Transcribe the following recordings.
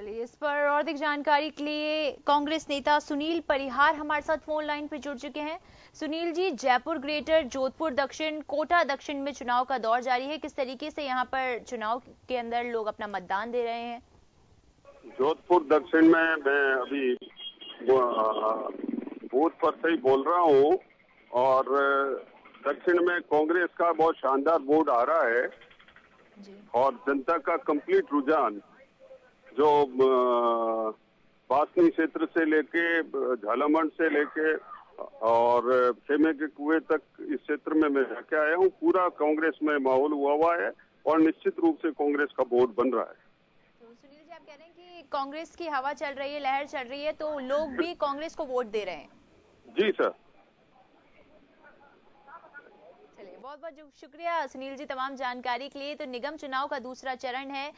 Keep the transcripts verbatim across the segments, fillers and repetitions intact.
चलिए इस पर और अधिक जानकारी के लिए कांग्रेस नेता सुनील परिहार हमारे साथ फोन लाइन पर जुड़ चुके हैं। सुनील जी, जयपुर ग्रेटर, जोधपुर दक्षिण, कोटा दक्षिण में चुनाव का दौर जारी है, किस तरीके से यहाँ पर चुनाव के अंदर लोग अपना मतदान दे रहे हैं? जोधपुर दक्षिण में मैं अभी बूथ पर से ही बोल रहा हूँ और दक्षिण में कांग्रेस का बहुत शानदार वोट आ रहा है और जनता का कंप्लीट रुझान जो बासनी क्षेत्र से लेके झालामंड से लेके और खेमे के कुएं तक इस क्षेत्र में मैं जाके आया हूँ, पूरा कांग्रेस में माहौल हुआ हुआ है और निश्चित रूप से कांग्रेस का वोट बन रहा है। तो सुनील जी, आप कह रहे हैं कि कांग्रेस की हवा चल रही है, लहर चल रही है, तो लोग भी कांग्रेस को वोट दे रहे हैं? जी सर। चलिए, बहुत बहुत शुक्रिया सुनील जी तमाम जानकारी के लिए। तो निगम चुनाव का दूसरा चरण है।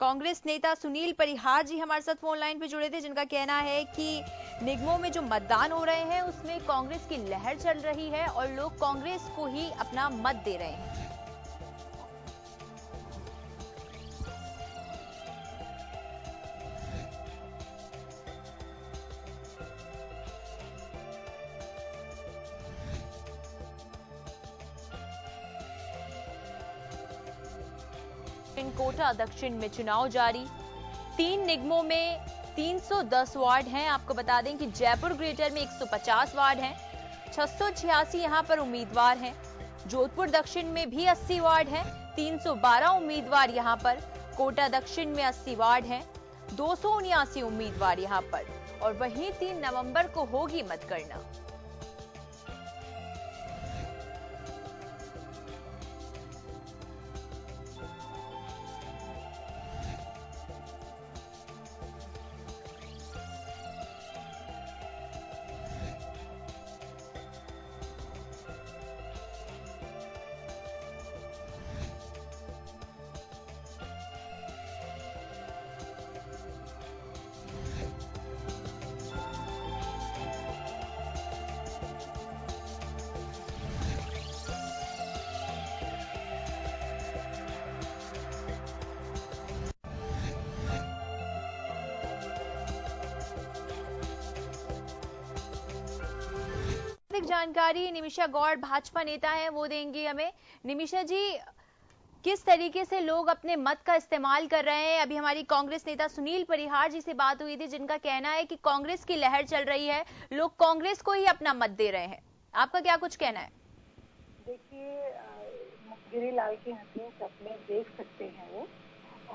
कांग्रेस नेता सुनील परिहार जी हमारे साथ फोन लाइन पे जुड़े थे, जिनका कहना है कि निगमों में जो मतदान हो रहे हैं उसमें कांग्रेस की लहर चल रही है और लोग कांग्रेस को ही अपना मत दे रहे हैं। कोटा दक्षिण में चुनाव जारी, तीन निगमों में तीन सौ दस वार्ड हैं। आपको बता दें कि जयपुर ग्रेटर में एक सौ पचास वार्ड हैं, छह सौ छियासी यहां पर उम्मीदवार हैं। जोधपुर दक्षिण में भी अस्सी वार्ड हैं, तीन सौ बारह उम्मीदवार यहां पर। कोटा दक्षिण में अस्सी वार्ड हैं, दो सौ उन्यासी उम्मीदवार यहां पर। और वहीं तीन नवंबर को होगी मतगणना। जानकारी निमिषा गौड़ भाजपा नेता है, वो देंगी हमें। निमिषा जी, किस तरीके से लोग अपने मत का इस्तेमाल कर रहे हैं? अभी हमारी कांग्रेस नेता सुनील परिहार जी से बात हुई थी, जिनका कहना है कि कांग्रेस की लहर चल रही है, लोग कांग्रेस को ही अपना मत दे रहे हैं। आपका क्या कुछ कहना है? देखिए, गिरिलाल के हंसी सपने देख सकते हैं वो,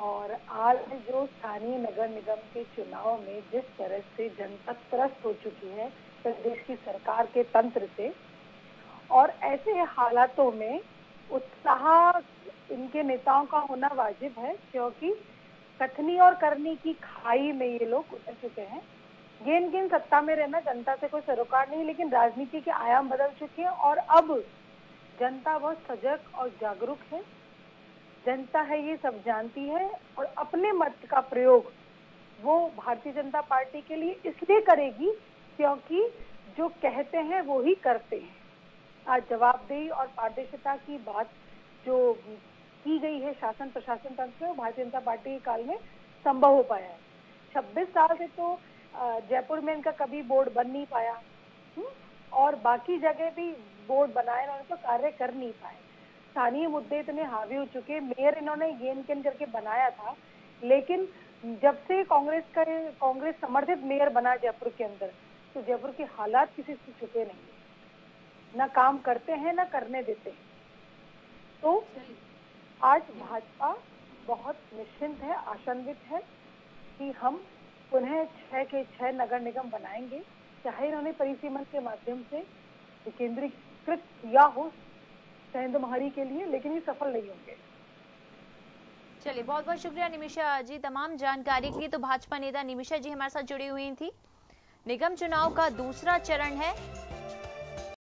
और आज जो स्थानीय नगर निगम के चुनाव में जिस तरह से जनता त्रस्त हो चुकी है प्रदेश की सरकार के तंत्र से, और ऐसे हालातों में उत्साह इनके नेताओं का होना वाजिब है, क्योंकि कथनी और करनी की खाई में ये लोग उतर चुके हैं। गेंद गेंद सत्ता में रहना, जनता से कोई सरोकार नहीं, लेकिन राजनीति के आयाम बदल चुके हैं और अब जनता बहुत सजग और जागरूक है। जनता है ये सब जानती है और अपने मत का प्रयोग वो भारतीय जनता पार्टी के लिए इसलिए करेगी क्योंकि जो कहते हैं वो ही करते हैं। आज जवाबदेही और पारदर्शिता की बात जो की गई है शासन प्रशासन तंत्र में, भारतीय जनता पार्टी के काल में संभव हो पाया है। छब्बीस साल से तो जयपुर में इनका कभी बोर्ड बन नहीं पाया हुँ? और बाकी जगह भी बोर्ड बनाए इन्होंने तो कार्य कर नहीं पाए। स्थानीय मुद्दे इतने हावी हो चुके, मेयर इन्होंने गेन केन करके बनाया था, लेकिन जब से कांग्रेस का कांग्रेस समर्थित मेयर बना जयपुर के अंदर, तो जयपुर के हालात किसी से छुपे नहीं, ना काम करते हैं ना करने देते हैं। तो आज भाजपा बहुत निश्चिंत है, आशान्वित है कि हम पुनः छह के छह नगर निगम बनाएंगे, चाहे इन्होंने परिसीमन के माध्यम से केंद्रीकृत किया हो शहरदमहरी के लिए, लेकिन ये सफल नहीं होंगे। चलिए, बहुत बहुत शुक्रिया निमिषा जी तमाम जानकारी के लिए। तो भाजपा नेता निमिषा जी हमारे साथ जुड़ी हुई थी। निगम चुनाव का दूसरा चरण है।